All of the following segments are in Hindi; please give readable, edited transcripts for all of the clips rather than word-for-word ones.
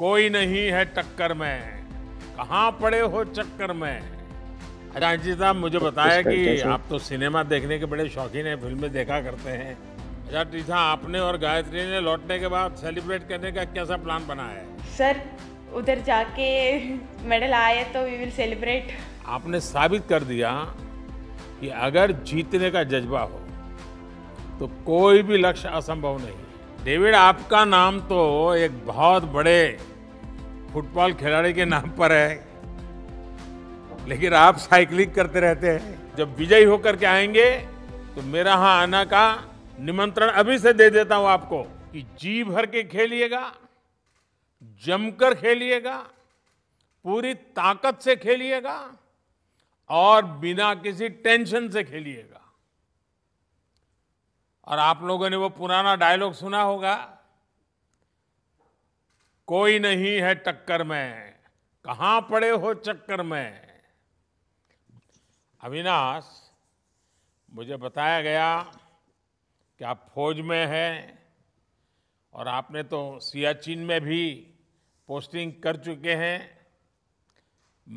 कोई नहीं है टक्कर में, कहाँ पड़े हो चक्कर में। अरे अंजिता, मुझे बताया कि आप तो सिनेमा देखने के बड़े शौकीन हैं, फिल्में देखा करते हैं। अच्छा ट्रीसा, आपने और गायत्री ने लौटने के बाद सेलिब्रेट करने का कैसा प्लान बना है? सर, उधर जाके मेडल आए तो वी विल सेलिब्रेट। आपने साबित कर दिया कि अगर जीतने का जज्बा हो तो कोई भी लक्ष्य असंभव नहीं। डेविड, आपका नाम तो एक बहुत बड़े फुटबॉल खिलाड़ी के नाम पर है, लेकिन आप साइकिलिंग करते रहते हैं। जब विजयी होकर के आएंगे तो मेरा यहाँ आना का निमंत्रण अभी से दे देता हूँ आपको कि जी भर के खेलिएगा, जमकर खेलिएगा, पूरी ताकत से खेलिएगा और बिना किसी टेंशन से खेलिएगा। और आप लोगों ने वो पुराना डायलॉग सुना होगा, कोई नहीं है टक्कर में, कहाँ पड़े हो चक्कर में। अविनाश, मुझे बताया गया कि आप फौज में हैं और आपने तो सियाचिन में भी पोस्टिंग कर चुके हैं।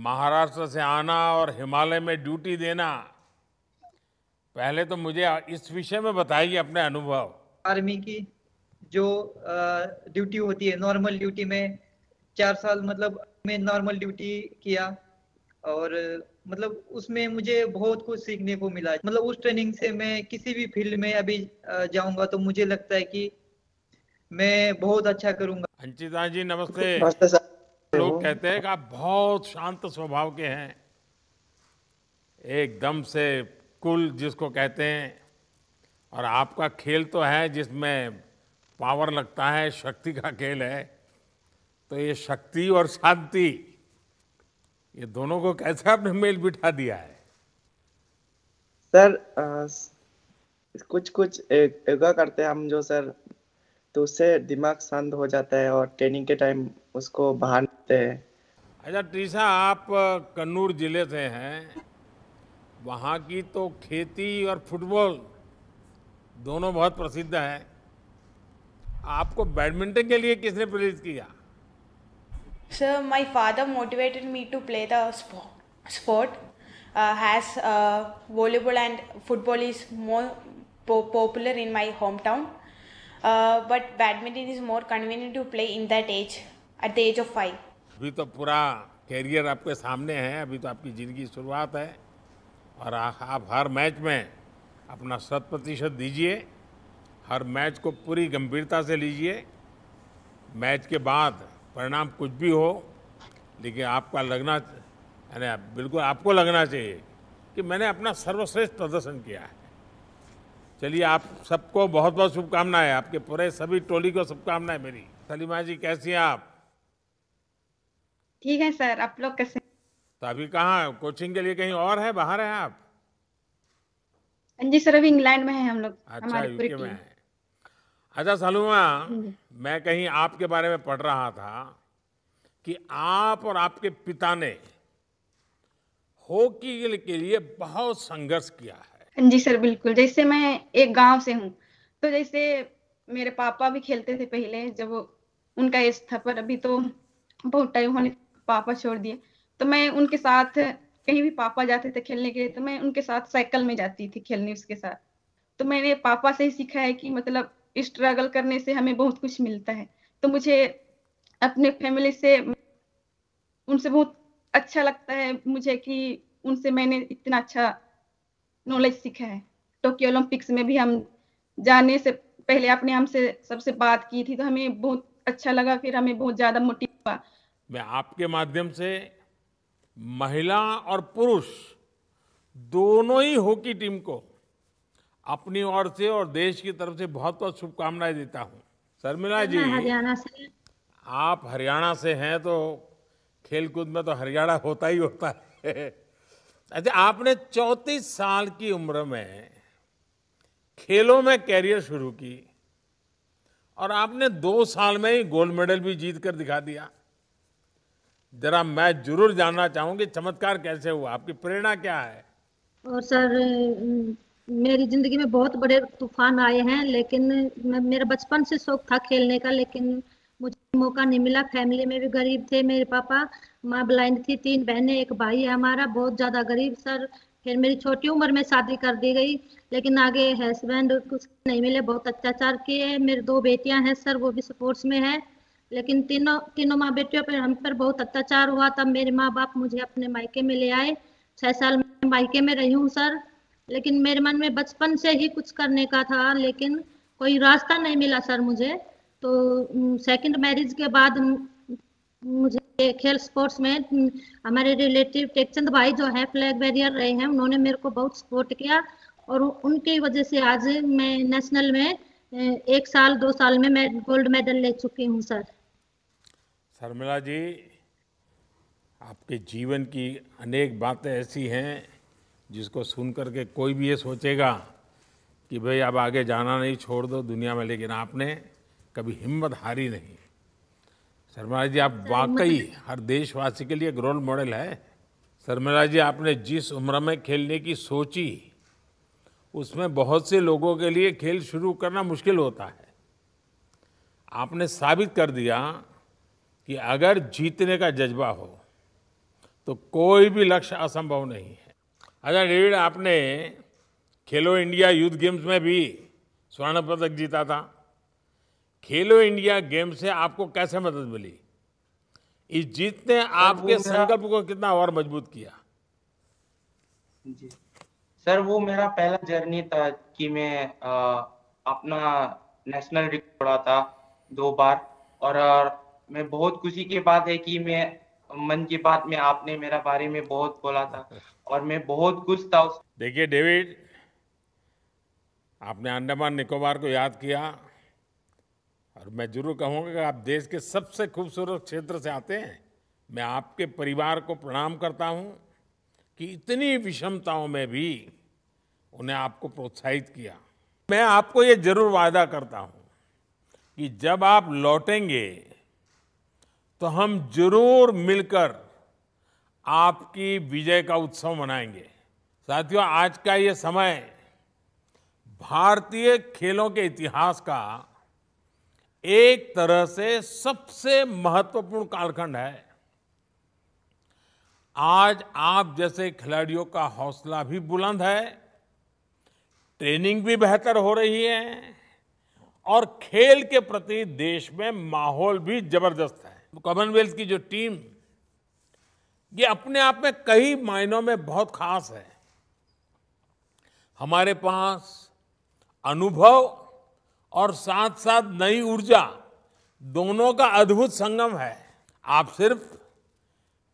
महाराष्ट्र से आना और हिमालय में ड्यूटी देना, पहले तो मुझे इस विषय में बताइए अपने अनुभव। आर्मी की जो ड्यूटी होती है, नॉर्मल ड्यूटी में 4 साल मतलब मैं नॉर्मल ड्यूटी किया और मतलब उसमें मुझे बहुत कुछ सीखने को मिला। मतलब उस ट्रेनिंग से मैं किसी भी फील्ड में अभी जाऊंगा तो मुझे लगता है कि मैं बहुत अच्छा करूंगा। अंजिता जी नमस्ते। लोग कहते हैं कि आप बहुत शांत स्वभाव के हैं, एकदम से कूल जिसको कहते हैं, और आपका खेल तो है जिसमें पावर लगता है, शक्ति का खेल है। तो ये शक्ति और शांति, ये दोनों को कैसे आपने मेल बिठा दिया है? सर कुछ योगा करते हैं हम जो सर, तो उससे दिमाग शांत हो जाता है और ट्रेनिंग के टाइम उसको बाहर निकलते हैं। अच्छा ट्रीसा, आप कन्नूर जिले से हैं, वहाँ की तो खेती और फुटबॉल दोनों बहुत प्रसिद्ध है। आपको बैडमिंटन के लिए किसने प्रेरित किया? Sir, my father motivated me to play the sport as volleyball and football is more popular in my hometown, but badminton is more convenient to play in that age, at the age of 5. अभी तो पूरा कैरियर आपके सामने है, अभी तो आपकी जिंदगी शुरुआत है और आप हर मैच में अपना 100% दीजिए, हर मैच को पूरी गंभीरता से लीजिए। मैच के बाद परिणाम कुछ भी हो, लेकिन आपका लगना, यानी बिल्कुल आपको लगना चाहिए कि मैंने अपना सर्वश्रेष्ठ प्रदर्शन किया है। चलिए, आप सबको बहुत बहुत शुभकामनाएं, आपके पूरे सभी टोली को शुभकामनाएं मेरी। सलीमा जी कैसी हैं आप? ठीक है सर, आप लोग कैसे? तो अभी कहाँ कोचिंग के लिए, कहीं और है, बाहर हैं आप? जी सर, अभी इंग्लैंड में है हम लोग। अच्छा, यूके में है। अच्छा सलूमा, मैं कहीं आपके बारे में पढ़ रहा था कि आप और आपके पिता ने हॉकी के लिए बहुत संघर्ष किया है। जी सर बिल्कुल, जैसे मैं एक गांव से हूँ तो जैसे मेरे पापा भी खेलते थे पहले, जब उनका एज था, पर अभी तो बहुत टाइम होने पापा छोड़ दिए, तो मैं उनके साथ कहीं भी पापा जाते थे खेलने के लिए तो मैं उनके साथ साइकिल में जाती थी खेलने उसके साथ। तो मैंने पापा से ही सीखा है कि मतलब स्ट्रगल करने से हमें बहुत कुछ मिलता है। तो मुझे अपने फैमिली से, उनसे बहुत अच्छा लगता है मुझे कि उनसे मैंने इतना अच्छा नॉलेज सीखा है। टोक्यो ओलंपिक्स में भी हम जाने से पहले आपने हमसे सबसे बात की थी तो हमें बहुत अच्छा लगा, फिर हमें बहुत ज्यादा मोटिव हुआ। मैं आपके माध्यम से महिला और पुरुष दोनों ही हॉकी टीम को अपनी ओर से और देश की तरफ से बहुत बहुत शुभकामनाएं देता हूं। शर्मिला जी, हरियाणा से आप, हरियाणा से हैं तो खेलकूद में तो हरियाणा होता ही होता है। अच्छा, आपने 34 साल की उम्र में खेलों में कैरियर शुरू की और आपने 2 साल में ही गोल्ड मेडल भी जीत कर दिखा दिया। जरा मैं जरूर जानना चाहूँगी चमत्कार कैसे हुआ, आपकी प्रेरणा क्या है? और सर, मेरी जिंदगी में बहुत बड़े तूफान आए हैं, लेकिन मेरा बचपन से शौक था खेलने का, लेकिन मुझे मौका नहीं मिला। फैमिली में भी गरीब थे, मेरे पापा, माँ ब्लाइंड थी, 3 बहनें, एक भाई है हमारा, बहुत ज़्यादा गरीब सर। फिर मेरी छोटी उम्र में शादी कर दी गई, लेकिन आगे हस्बैंड कुछ नहीं मिले, बहुत अत्याचार किए। मेरी 2 बेटियां हैं सर, वो भी स्पोर्ट्स में है, लेकिन तीनों माँ बेटियों पर हम पर बहुत अत्याचार हुआ। तब मेरे माँ बाप मुझे अपने मायके में ले आए, 6 साल में मायके में रही हूँ सर। लेकिन मेरे मन में बचपन से ही कुछ करने का था, लेकिन कोई रास्ता नहीं मिला सर मुझे। तो सेकंड मैरिज के बाद मुझे खेल स्पोर्ट्स में हमारे रिलेटिव टेकचंद भाई जो है फ्लैग बैरियर रहे हैं, उन्होंने मेरे को बहुत सपोर्ट किया और उनकी वजह से आज मैं नेशनल में 1 साल 2 साल में मैं गोल्ड मेडल ले चुकी हूँ सर। शर्मिला जी, आपके जीवन की अनेक बातें ऐसी हैं जिसको सुन करके कोई भी ये सोचेगा कि भाई अब आगे जाना नहीं, छोड़ दो दुनिया में, लेकिन आपने कभी हिम्मत हारी नहीं। शर्मिला जी, आप वाकई हर देशवासी के लिए एक रोल मॉडल है। शर्मिला जी, आपने जिस उम्र में खेलने की सोची, उसमें बहुत से लोगों के लिए खेल शुरू करना मुश्किल होता है। आपने साबित कर दिया कि अगर जीतने का जज्बा हो तो कोई भी लक्ष्य असंभव नहीं है। अच्छा डेविड, आपने खेलो इंडिया यूथ गेम्स में भी स्वर्ण पदक जीता था। खेलो इंडिया गेम्स से आपको कैसे मदद मिली? इस जीत ने आपके संकल्प को कितना और मजबूत किया? जी सर, वो मेरा पहला जर्नी था कि मैं अपना नेशनल रिकॉर्ड तोड़ा था 2 बार, और मैं बहुत खुशी की बात है कि मैं मन की बात में आपने मेरा बारे में बहुत बोला था और मैं बहुत खुश था। देखिए डेविड, आपने अंडमान निकोबार को याद किया, और मैं जरूर कहूँगा कि आप देश के सबसे खूबसूरत क्षेत्र से आते हैं। मैं आपके परिवार को प्रणाम करता हूँ कि इतनी विषमताओं में भी उन्हें आपको प्रोत्साहित किया। मैं आपको ये जरूर वादा करता हूँ कि जब आप लौटेंगे तो हम जरूर मिलकर आपकी विजय का उत्सव मनाएंगे। साथियों, आज का ये समय भारतीय खेलों के इतिहास का एक तरह से सबसे महत्वपूर्ण कालखंड है। आज आप जैसे खिलाड़ियों का हौसला भी बुलंद है, ट्रेनिंग भी बेहतर हो रही है और खेल के प्रति देश में माहौल भी जबरदस्त है। कॉमनवेल्थ की जो टीम, ये अपने आप में कई मायनों में बहुत खास है। हमारे पास अनुभव और साथ साथ नई ऊर्जा दोनों का अद्भुत संगम है। आप सिर्फ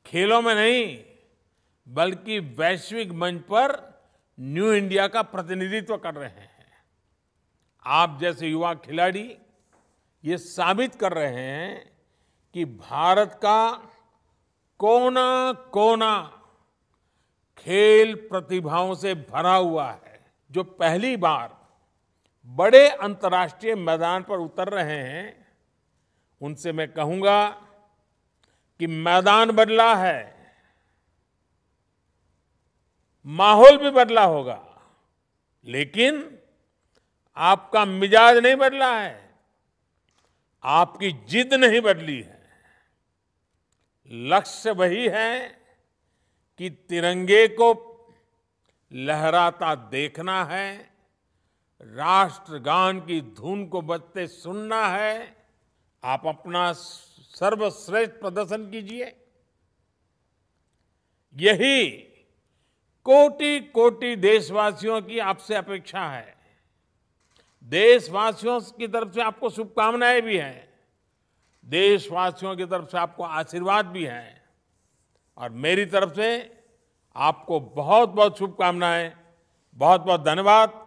खेलों में नहीं बल्कि वैश्विक मंच पर न्यू इंडिया का प्रतिनिधित्व कर रहे हैं। आप जैसे युवा खिलाड़ी ये साबित कर रहे हैं कि भारत का कोना कोना खेल प्रतिभाओं से भरा हुआ है, जो पहली बार बड़े अंतर्राष्ट्रीय मैदान पर उतर रहे हैं। उनसे मैं कहूँगा कि मैदान बदला है, माहौल भी बदला होगा, लेकिन आपका मिजाज नहीं बदला है, आपकी जिद नहीं बदली है। लक्ष्य वही है कि तिरंगे को लहराता देखना है, राष्ट्रगान की धुन को बजते सुनना है। आप अपना सर्वश्रेष्ठ प्रदर्शन कीजिए, यही कोटि कोटि देशवासियों की आपसे अपेक्षा है। देशवासियों की तरफ से आपको शुभकामनाएं भी हैं, देशवासियों की तरफ से आपको आशीर्वाद भी हैं, और मेरी तरफ से आपको बहुत बहुत शुभकामनाएं। बहुत बहुत धन्यवाद।